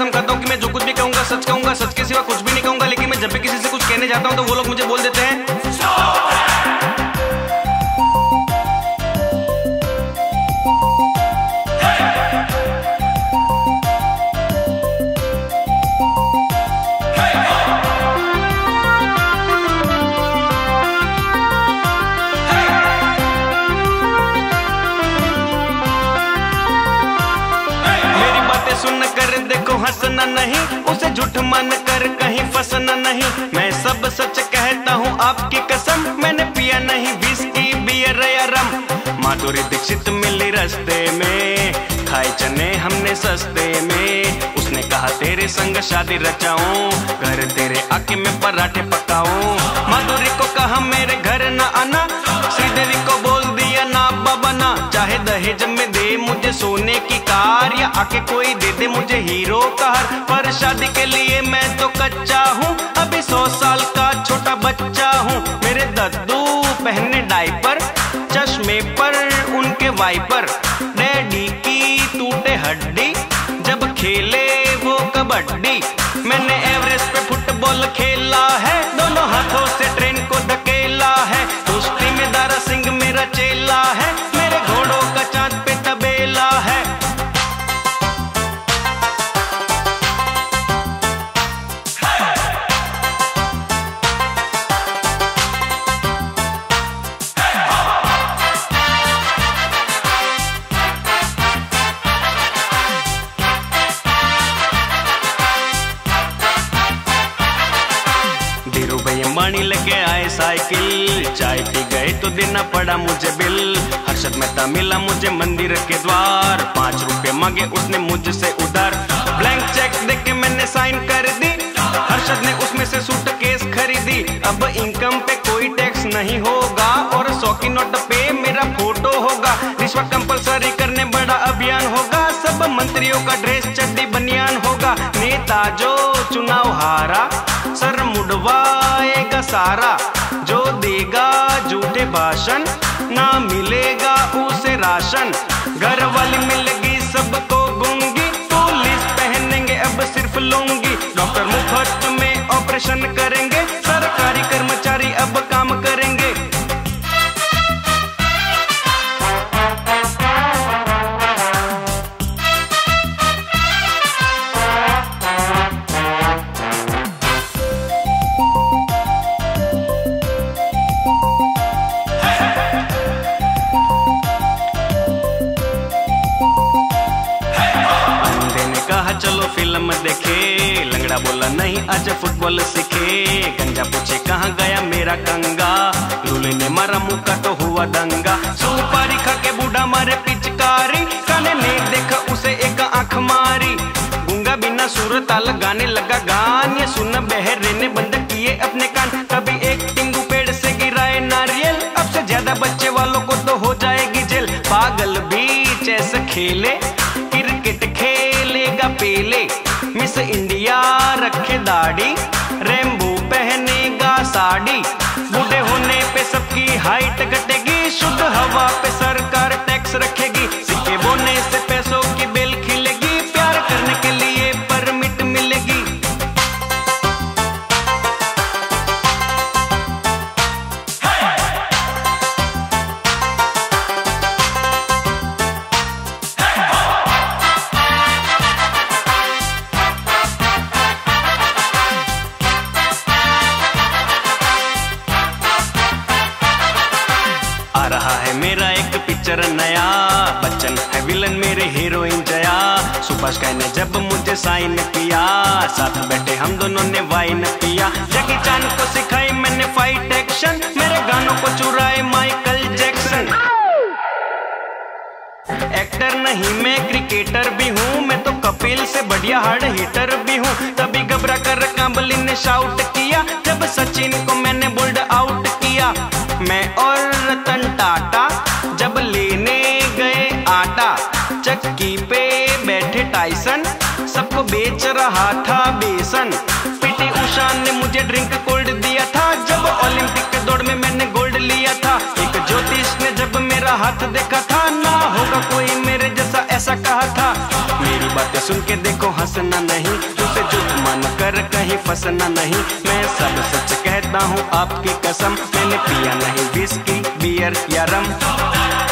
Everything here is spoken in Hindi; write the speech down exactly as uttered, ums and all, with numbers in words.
कसम खाता हूँ कि मैं जो कुछ भी कहूँगा सच कहूँगा, सच के सिवा कुछ भी नहीं कहूँगा, लेकिन मैं जब भी किसी से कुछ कहने जाता हूँ तो वो लोग मुझे बोल देते हैं स्टॉप। देखो हंसना नहीं, उसे झूठ मान कर कहीं फंसना नहीं, मैं सब सच कहता हूँ आपकी कसम। मैंने पिया नहीं विस्की बियर या रम, माधुरी दीक्षित मिली रास्ते में, खाए चने हमने सस्ते में, उसने कहा तेरे संग शादी रचाऊं, घर तेरे आके मैं पराठे पकाऊं। माधुरी को कहा मेरे घर न आना, श्रीदेवी को बोल दिया ना बाबा ना, चाहे दहेज में दे मुझे सोने की कार या आके कोई दे दे मुझे हीरो कार, पर शादी के लिए मैं तो कच्चा हूँ, अभी सौ साल का छोटा बच्चा हूँ। मेरे दद्दू पहने डाइपर, चश्मे पर उनके वाइपर, डैडी की टूटे हड्डी जब खेले वो कबड्डी, मैंने एवरेस्ट पे फुटबॉल खेला है, दोनों हाथों से ट्रेन को धकेला है, दोस्ती में दारा सिंह मेरा चेला है, मेरे घोड़ों का चांद पे तबेला है। लेके आए साइकिल, चाय पी गए तो देना पड़ा मुझे बिल, हर्षद मेहता मिला मुझे मंदिर के द्वार, पांच रुपए मांगे उसने मुझसे उधार, ब्लैंक चेक देके मैंने साइन कर दी, हर्षद ने उसमें से सूटकेस खरीदी, अब इनकम पे कोई टैक्स नहीं होगा और सौ की नोट पे मेरा फोटो होगा, रिश्वत कंपलसरी करने बड़ा अभियान होगा, सब मंत्रियों का ड्रेस चड्डी बनियान होगा, नेता जो चुनाव हारा सर मुड़वाएगा सारा, जो देगा झूठे भाषण ना मिलेगा उसे राशन, घर वाली मिलेगी सबको गूंगी, पुलिस पहनेंगे अब सिर्फ लूंगी, डॉक्टर मुफ्त में ऑपरेशन करेंगे, सरकारी कर्मचारी अब काम करेंगे। फिल्म देखे, लंगड़ा बोला नहीं आज फुटबॉल सीखे, गंजा पूछे कहाँ गया मेरा कंगा, लूले ने मारा मुक्का तो हुआ दंगा, सुपारी खा के बूढ़ा मारे पिचकारी, काने ने देखा उसे एक आंख मारी, गूंगा बिना सूरत ताल गाने लगा गान, ये सुन बहरे ने बंद किए अपने कान, कभी एक टिंगू पेड़ से गिराए नारियल, अब से ज्यादा बच्चे वालों को तो हो जाएगी जेल, पागल भी चेस खेले पेले, मिस इंडिया रखे दाढ़ी, रेम्बो पहनेगा साड़ी, बूढ़े होने पे सबकी हाइट घटेगी, शुद्ध हवा पे सरकार टैक्स रखेगी, सिक्के बोने से पैसों की बेल खिलेगी, प्यार करने के लिए परमिट मिलेगी। नया बच्चन है विलन मेरे हीरोइन जया, सुभाष ने जब मुझे साइन किया, साथ बैठे हम दोनों ने वाइन पिया, जैकी चान को सिखाई मैंने फाइट एक्शन, मेरे गानों को चुराए माइकल जैक्सन। एक्टर नहीं मैं क्रिकेटर भी हूँ, मैं तो कपिल से बढ़िया हार्ड हिटर भी हूँ, तभी घबरा कर कांबली ने शाउट किया, जब सचिन को मैंने बोल्ड आउट किया, मैं और रतन टाटा जब लेने गए आटा, चक्की पे बैठे टाइसन सबको बेच रहा था बेसन, पीटी उषा ने मुझे ड्रिंक कोल्ड दिया था, जब ओलंपिक के दौड़ में मैंने गोल्ड लिया था, एक ज्योतिष ने जब मेरा हाथ देखा था, ना होगा कोई मेरे जैसा ऐसा कहा था, मेरी बातें सुन के देखो हंसना नहीं, तुझसे झूठ मान कर कहीं फंसना नहीं। मैं सब सच कहता हूँ आपकी कसम, मैंने पिया नहीं विस्की बियर या रम।